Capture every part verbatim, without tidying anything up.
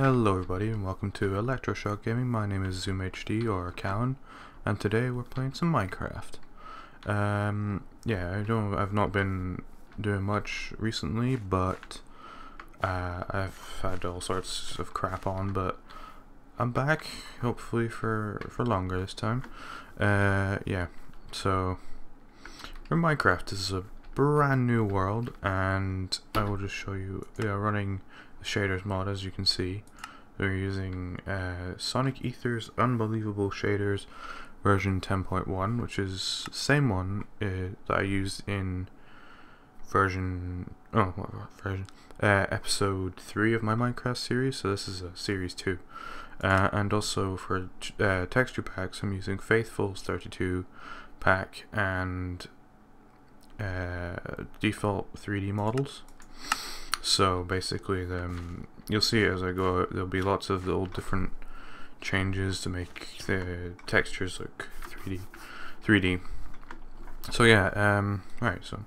Hello everybody and welcome to ElectroShock Gaming. My name is ZoomHD or Callan, and today we're playing some Minecraft. Um, yeah, I don't, I've not been doing much recently, but uh, I've had all sorts of crap on, but I'm back, hopefully for, for longer this time. Uh, yeah, so for Minecraft, this is a brand new world, and I will just show you, yeah, running the shaders mod. As you can see, they're using uh, Sonic Ethers Unbelievable Shaders version ten point one, which is the same one uh, that I used in version oh what, what version uh, episode three of my Minecraft series. So this is a series two, uh, and also for uh, texture packs I'm using Faithful's thirty-two pack and uh, default three D models. So basically, um, you'll see as I go, there'll be lots of little different changes to make the textures look three D. So yeah, um, alright, so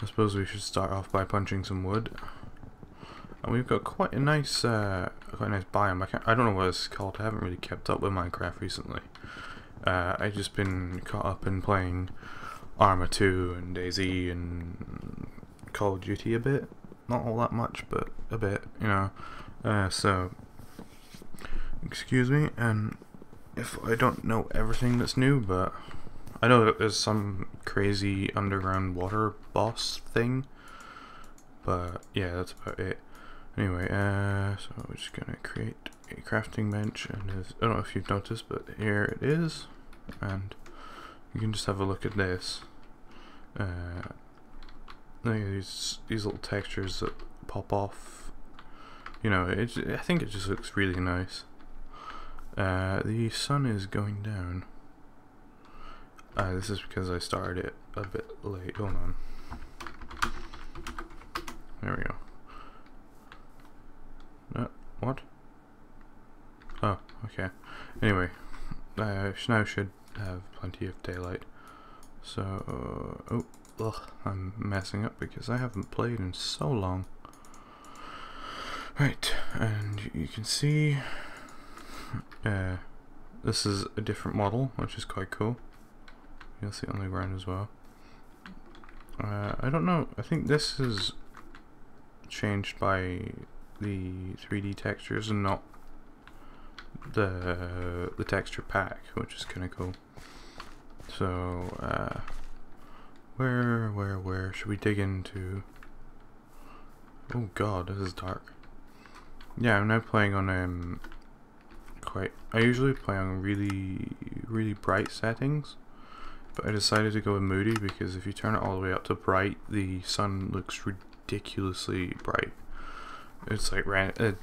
I suppose we should start off by punching some wood. And we've got quite a nice, uh, quite a nice biome. I, can't, I don't know what it's called. I haven't really kept up with Minecraft recently. Uh, I've just been caught up in playing Arma two and DayZ and Call of Duty a bit. Not all that much, but a bit, you know. Uh, so, excuse me, and if I don't know everything that's new, but I know that there's some crazy underground water boss thing, but yeah, that's about it. Anyway, uh, so we're just gonna create a crafting bench, and I don't know if you've noticed, but here it is, and you can just have a look at this. Uh, These these little textures that pop off, you know. It, I think it just looks really nice. Uh, the sun is going down. Uh, this is because I started it a bit late. Hold on. There we go. No, what? Oh, okay. Anyway, I now should have plenty of daylight. So, uh, oh. Ugh, I'm messing up because I haven't played in so long. Right, and you can see uh, this is a different model, which is quite cool. You'll see it on the ground as well. Uh, I don't know, I think this is changed by the three D textures and not the, the texture pack, which is kind of cool. So, uh... Where, where, where should we dig into? Oh god, this is dark. Yeah, I'm now playing on um, quite. I usually play on really, really bright settings, but I decided to go with moody because if you turn it all the way up to bright, the sun looks ridiculously bright. It's like ran. It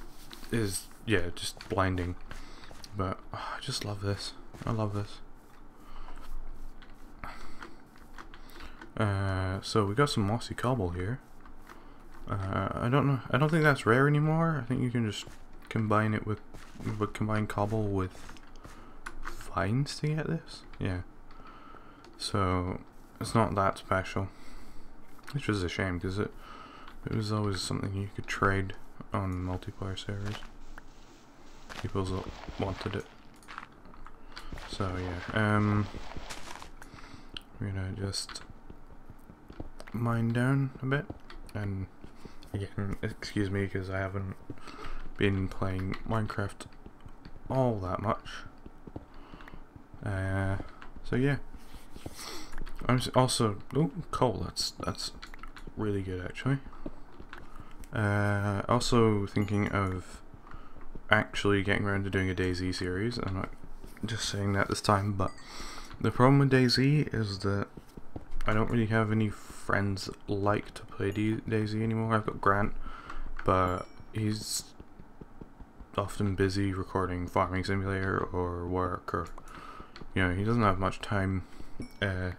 is, yeah, just blinding. But oh, I just love this. I love this. Uh, so we got some mossy cobble here. Uh, I don't know. I don't think that's rare anymore. I think you can just combine it with, with combine cobble with vines to get this. Yeah. So it's not that special, which was a shame because it it was always something you could trade on multiplayer servers. People wanted it. So yeah. Um, we're gonna just mine down a bit, and again, excuse me because I haven't been playing Minecraft all that much. Uh, so yeah, I'm also oh coal. That's that's really good actually. Uh, also thinking of actually getting around to doing a DayZ series. I'm not just saying that this time, but the problem with DayZ is that I don't really have any friends that like to play DayZ anymore. I've got Grant, but he's often busy recording Farming Simulator or work, or you know, he doesn't have much time. Uh,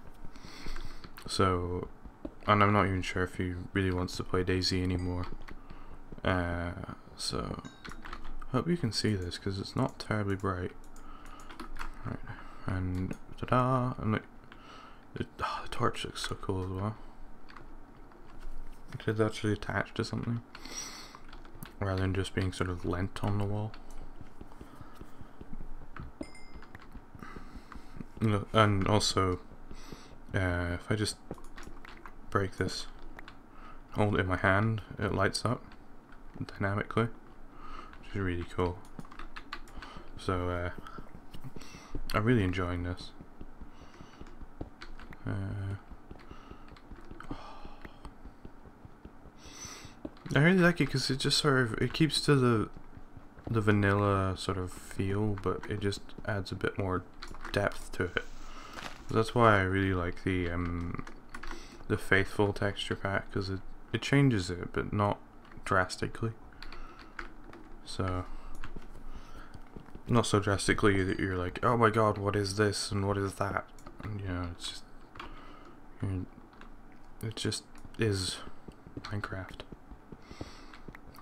so, and I'm not even sure if he really wants to play DayZ anymore. Uh, so, hope you can see this because it's not terribly bright. Right, and ta-da! I'm like. It, oh, the torch looks so cool as well. It's actually attached to something. rather than just being sort of lent on the wall. And also, uh, if I just break this, hold it in my hand, it lights up dynamically, which is really cool. So uh, I'm really enjoying this. Uh, I really like it because it just sort of it keeps to the the vanilla sort of feel, but it just adds a bit more depth to it. That's why I really like the um, the faithful texture pack, because it it changes it, but not drastically. So not so drastically that you're like, oh my god, what is this and what is that? And, you know, it's just you know, it just is Minecraft.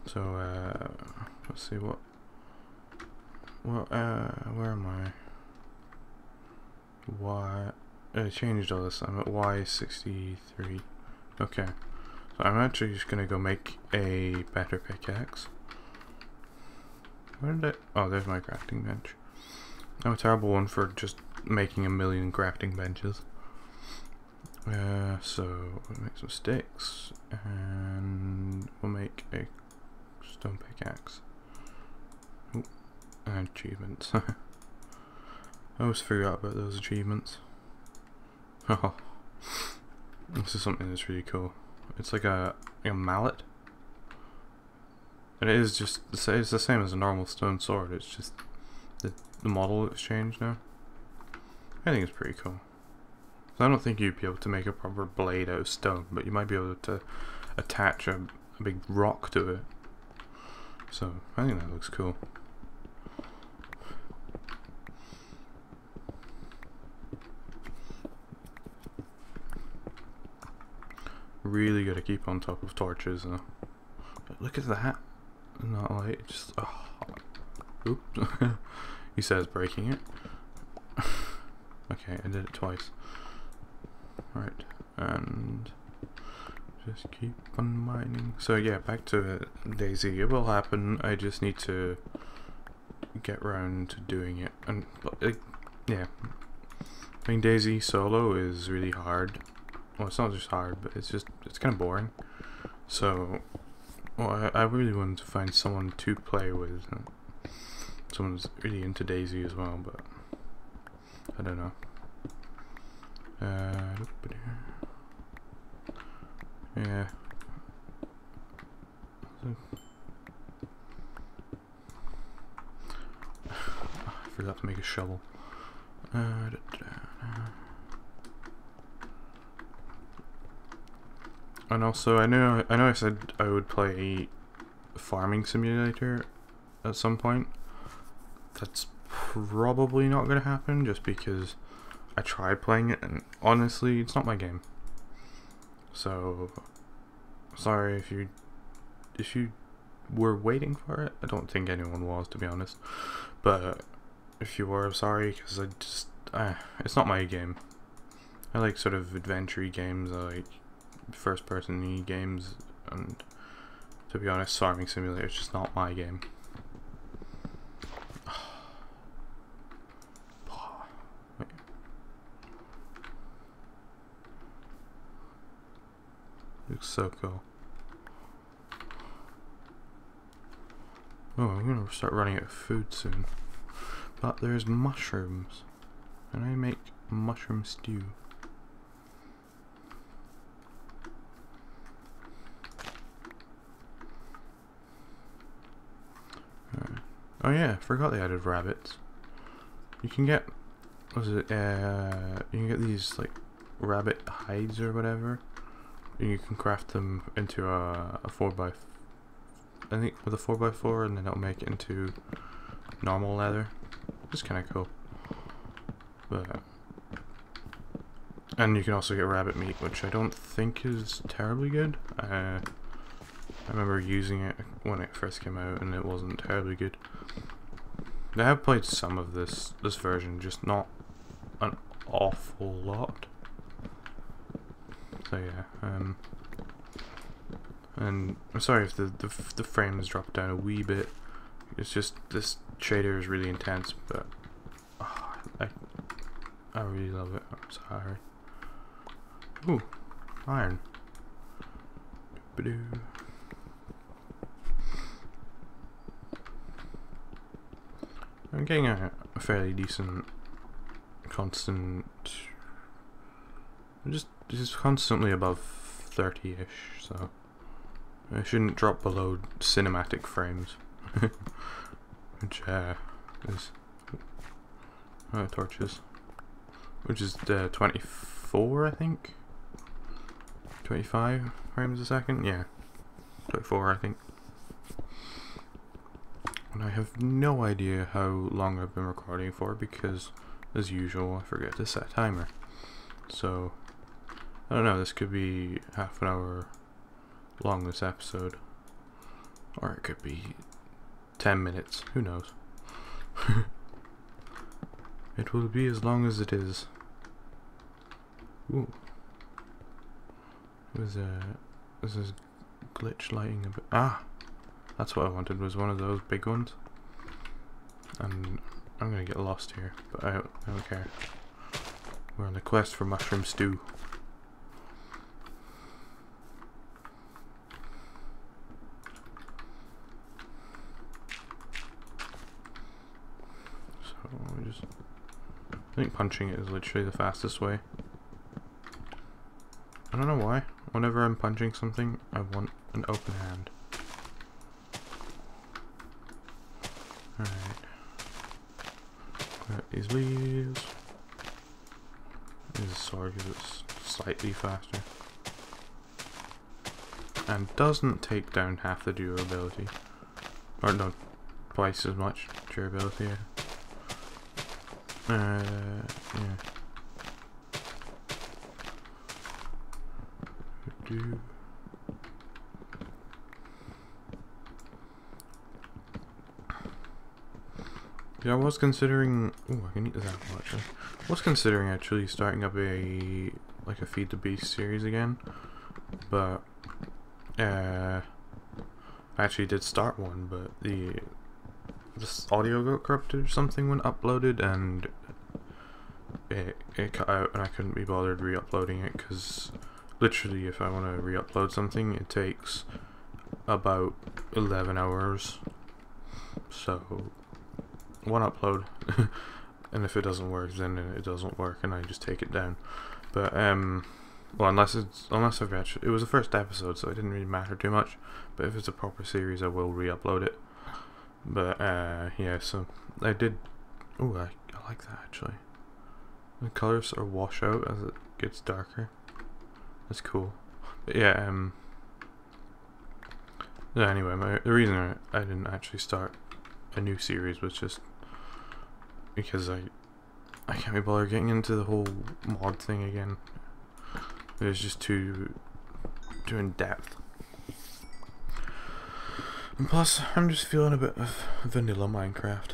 So uh, let's see what well uh, where am I? Y I changed all this. I'm at Y sixty-three. Okay, so I'm actually just gonna go make a better pickaxe. Where did it? Oh, there's my crafting bench. I'm a terrible one for just making a million crafting benches. Uh, so we'll make some sticks and we'll make a stone pickaxe. Ooh, and achievements. I always forgot about those achievements. Oh, this is something that's really cool. It's like a, a mallet, and it is just it's the same as a normal stone sword. It's just the, the model that's changed now. I think it's pretty cool. So I don't think you'd be able to make a proper blade out of stone, but you might be able to attach a, a big rock to it. So I think that looks cool. Really gotta keep on top of torches. Uh, look at that! Not like just. Oh. Oops. He says breaking it. Okay, I did it twice. Right, and just keep on mining. So yeah, back to DayZ. It will happen. I just need to get round to doing it. And uh, yeah, playing DayZ solo is really hard. Well, it's not just hard, but it's just it's kind of boring. So, well, I, I really wanted to find someone to play with, someone who's really into DayZ as well. But I don't know. Uh, yeah. I forgot to make a shovel. Uh, And also, I know I know I said I would play Farming Simulator at some point. That's probably not going to happen, just because I tried playing it, and honestly, it's not my game. So, sorry if you if you were waiting for it. I don't think anyone was, to be honest. But if you were, I'm sorry, because I just uh, it's not my game. I like sort of adventure games. I like first person games, and to be honest, Farming Simulator is just not my game. Wait. Looks so cool. Oh, I'm gonna start running out of food soon. But there's mushrooms, and I make mushroom stew. Oh yeah, forgot they added rabbits. You can get, what is it? Uh, you can get these like rabbit hides or whatever, and you can craft them into a, a four by. I think with a four by four, and then it'll make it into normal leather. It's kind of cool. But and you can also get rabbit meat, which I don't think is terribly good. Uh, I remember using it when it first came out, and it wasn't terribly good. I have played some of this this version, just not an awful lot. So yeah, um, I And I'm sorry if the, the, the frame has dropped down a wee bit. It's just this shader is really intense, but oh, I, I really love it. I'm sorry. Ooh, iron. Ba-doo. I'm getting a, a fairly decent constant. I'm just just constantly above thirty-ish, so I shouldn't drop below cinematic frames, which uh, is uh, torches, which is uh, twenty-four, I think, twenty-five frames a second. Yeah, twenty-four, I think. And I have no idea how long I've been recording for because, as usual, I forget to set a timer. So, I don't know, this could be half an hour long, this episode. Or it could be ten minutes, who knows. It will be as long as it is. Ooh. There's a, there's this glitch lighting a bit. Ah! That's what I wanted, was one of those big ones. And I'm gonna get lost here, but I don't, I don't care. We're on the quest for mushroom stew. So I just, I think punching it is literally the fastest way. I don't know why. Whenever I'm punching something, I want an open hand. Alright, grab these leaves. Use a sword because it's slightly faster. And doesn't take down half the durability. Or no, twice as much durability. Uh, yeah. Do. Yeah, I was considering. Oh, I can eat this apple actually. I was considering actually starting up a like a Feed the Beast series again, but uh, I actually did start one, but the this audio got corrupted or something when uploaded, and it it cut out, and I couldn't be bothered re-uploading it because literally, if I want to re-upload something, it takes about eleven hours. So. One upload, and if it doesn't work, then it doesn't work, and I just take it down. But um, well, unless it's unless I've actually, it was the first episode, so it didn't really matter too much. But if it's a proper series, I will re-upload it. But uh, yeah, so I did. Oh, I, I like that actually. The colors sort of wash out as it gets darker. That's cool. But yeah, um. Yeah, anyway, my, the reason I, I didn't actually start a new series was just because I I can't be bothered getting into the whole mod thing again. It was just too too in depth, and plus I'm just feeling a bit of vanilla Minecraft.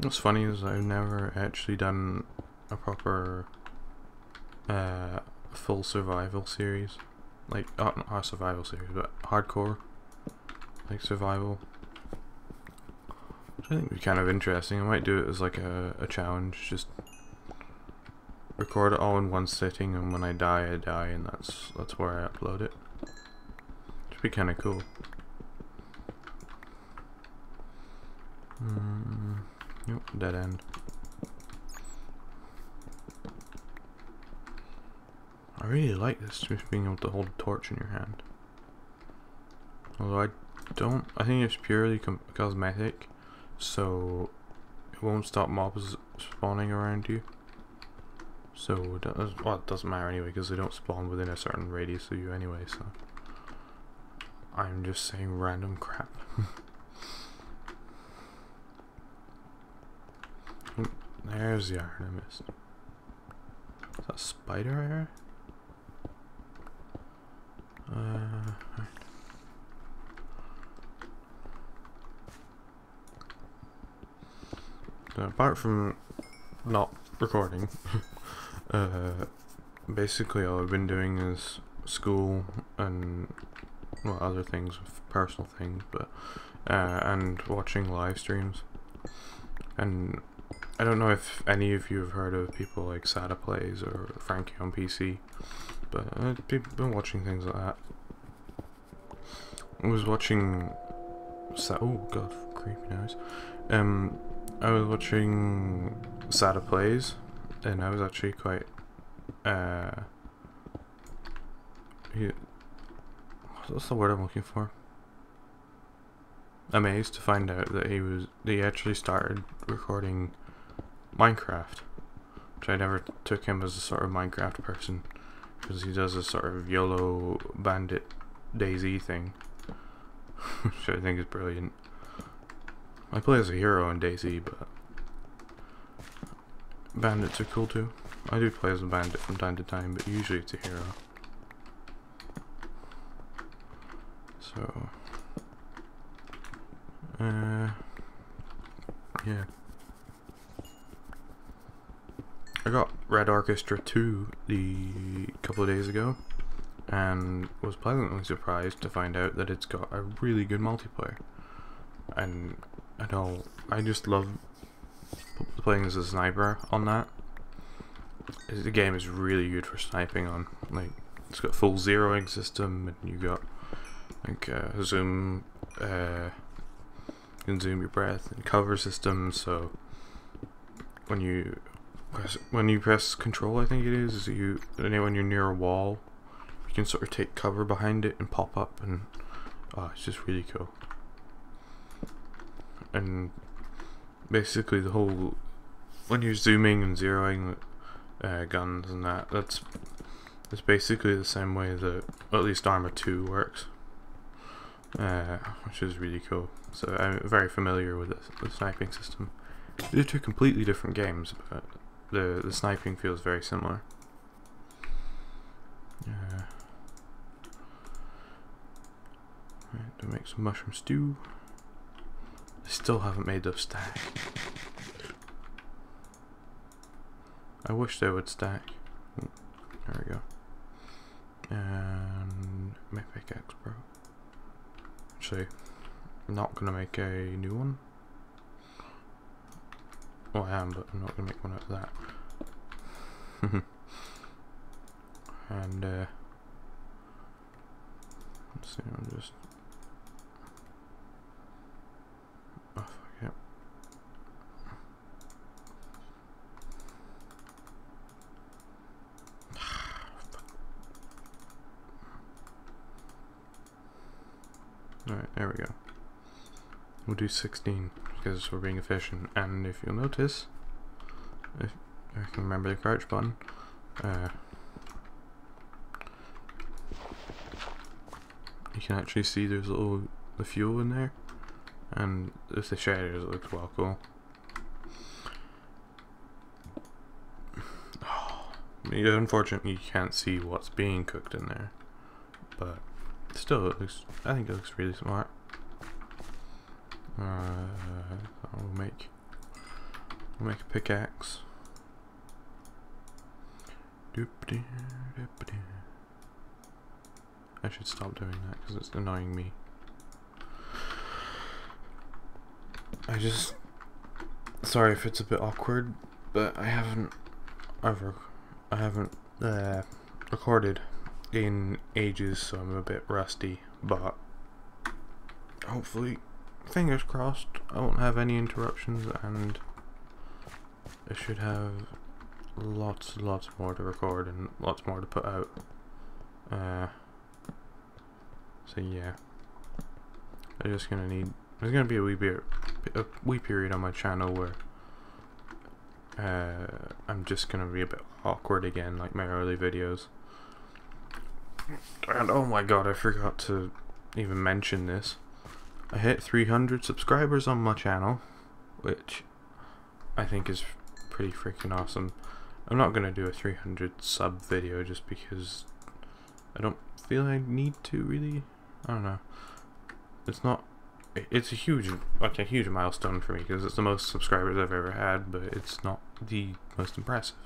What's funny is I've never actually done a proper uh, full survival series, like uh, not our survival series, but hardcore, like survival. Which I think would be kind of interesting. I might do it as like a, a challenge, just record it all in one sitting, and when I die, I die, and that's that's where I upload it. Should be kind of cool. Mm, yep, dead end. I really like this, just being able to hold a torch in your hand. Although I don't, I think it's purely com cosmetic, so it won't stop mobs spawning around you. So, it well, it doesn't matter anyway, because they don't spawn within a certain radius of you anyway, so. I'm just saying random crap. There's the iron I missed. Is that a spider right here? Uh, right. Now, apart from not recording, uh, basically all I've been doing is school and well, other things, personal things, but uh, and watching live streams. And I don't know if any of you have heard of people like SadaPlays or Frankie on P C, but I've been watching things like that. I was watching. Sa oh god, creepy noise. Um, I was watching SadaPlays, and I was actually quite. Uh, he, what's the word I'm looking for? Amazed to find out that he was that he actually started recording Minecraft, which I never took him as a sort of Minecraft person, because he does a sort of YOLO bandit DayZ thing, which I think is brilliant. I play as a hero in DayZ, but bandits are cool too. I do play as a bandit from time to time, but usually it's a hero. So, uh, yeah. I got Red Orchestra two the couple of days ago, and was pleasantly surprised to find out that it's got a really good multiplayer. And I know I just love playing as a sniper on that. The game is really good for sniping on. Like, it's got full zeroing system, and you got like uh, zoom, uh, you can zoom your breath and cover system. So when you press, when you press control, I think it is, you when you're near a wall, you can sort of take cover behind it and pop up, and oh, it's just really cool. And basically the whole, when you're zooming and zeroing uh, guns and that, that's that's basically the same way that well, at least Arma two works, uh, which is really cool. So I'm very familiar with the, the sniping system. They're two completely different games, but the the sniping feels very similar. Uh, To make some mushroom stew. I still haven't made those stack. I wish they would stack. There we go. And my pickaxe broke. Actually, I'm not gonna make a new one. Well, I am, but I'm not gonna make one out of that. and uh, let's see. I'm just. Oh, fuck it. Alright, there we go. We'll do sixteen because we're being efficient. And if you'll notice, if I can remember the crouch button, uh, you can actually see there's a little the fuel in there. And with the shaders, it looks well cool. Oh, unfortunately, you can't see what's being cooked in there, but still, it looks. I think it looks really smart. Uh, we'll make we'll make a pickaxe. I should stop doing that because it's annoying me. I just, sorry if it's a bit awkward, but I haven't ever, I haven't uh, recorded in ages, so I'm a bit rusty, but hopefully, fingers crossed, I won't have any interruptions, and I should have lots and lots more to record, and lots more to put out, uh, so yeah, I'm just gonna need, there's gonna be a wee bit a wee period on my channel where uh, I'm just gonna be a bit awkward again, like my early videos. And oh my god, I forgot to even mention this. I hit three hundred subscribers on my channel, which I think is pretty freaking awesome. I'm not gonna do a three hundred sub video just because I don't feel I need to really. I don't know. It's not it's a huge, like a huge milestone for me because it's the most subscribers I've ever had, but it's not the most impressive.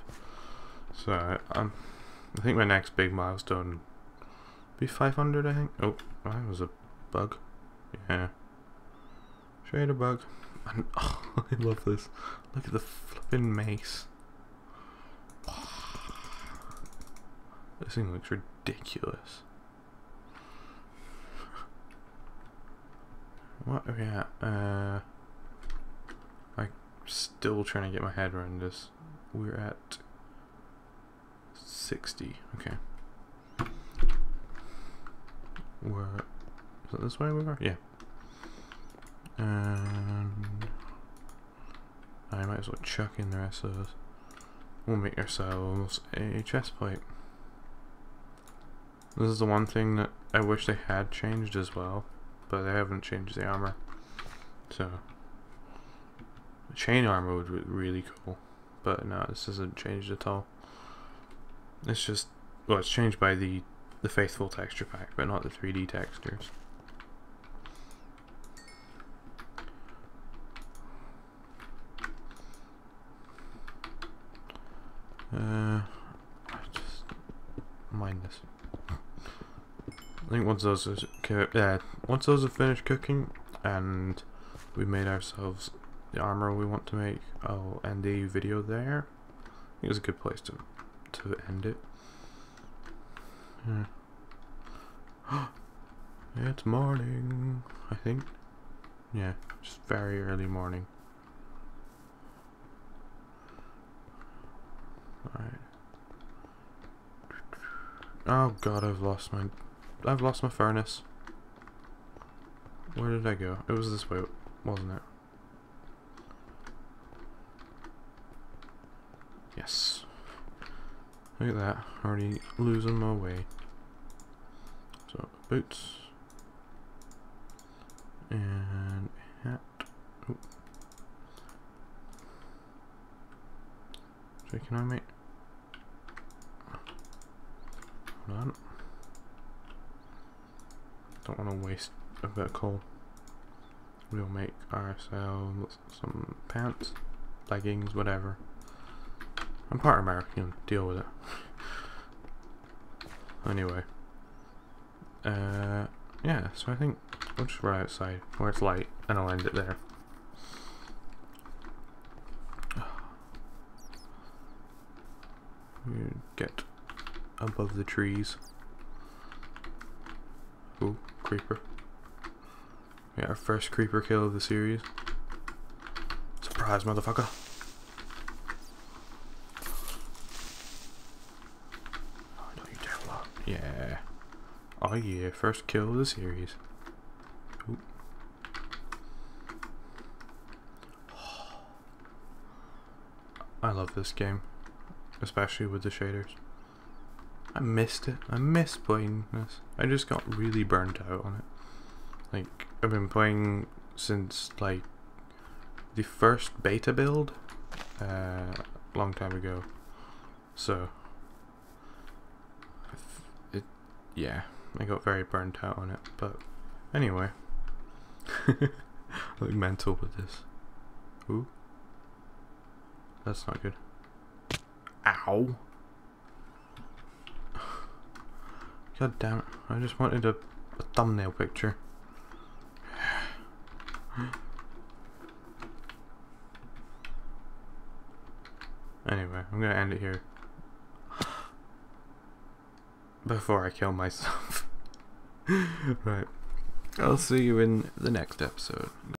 So um, I think my next big milestone would be five hundred. I think. Oh, that was a bug. Yeah, straight a bug. And, oh, I love this. Look at the flipping mace. This thing looks ridiculous. What are we at? Uh, I'm still trying to get my head around this. We're at sixty. Okay. We're, is it this way we are? Yeah. And I might as well chuck in the rest of us. We'll make ourselves a chest plate. This is the one thing that I wish they had changed as well, but they haven't changed the armor. So, the chain armor would be really cool, but no, this isn't changed at all. It's just, well, it's changed by the, the faithful texture pack, but not the three D textures. Uh, I just mind this. I think once those are uh, once those are finished cooking and we made ourselves the armor we want to make, I'll end the video there. I think it's a good place to to end it. Yeah. It's morning, I think. Yeah, just very early morning. All right. Oh God, I've lost my. I've lost my furnace. Where did I go? It was this way, wasn't it? Yes. Look at that. Already losing my way. So, boots. And hat. Ooh. So, can I make. Hold on. Don't want to waste a bit of coal. We'll make ourselves some pants, leggings, whatever. I'm part American, deal with it. Anyway. Uh, yeah, so I think we'll just run outside where it's light and I'll end it there. You get above the trees. Ooh, creeper. Yeah, our first creeper kill of the series. Surprise, motherfucker. Oh, no, you damn lot. Yeah. Oh, yeah, first kill of the series. Ooh. Oh. I love this game. Especially with the shaders. I missed it. I missed playing this. I just got really burnt out on it. Like, I've been playing since, like, the first beta build uh, a long time ago. So, it, yeah, I got very burnt out on it. But, anyway, I look mental with this. Ooh. That's not good. Ow. God damn it, I just wanted a, a thumbnail picture. Anyway, I'm gonna end it here. Before I kill myself. Right. I'll see you in the next episode.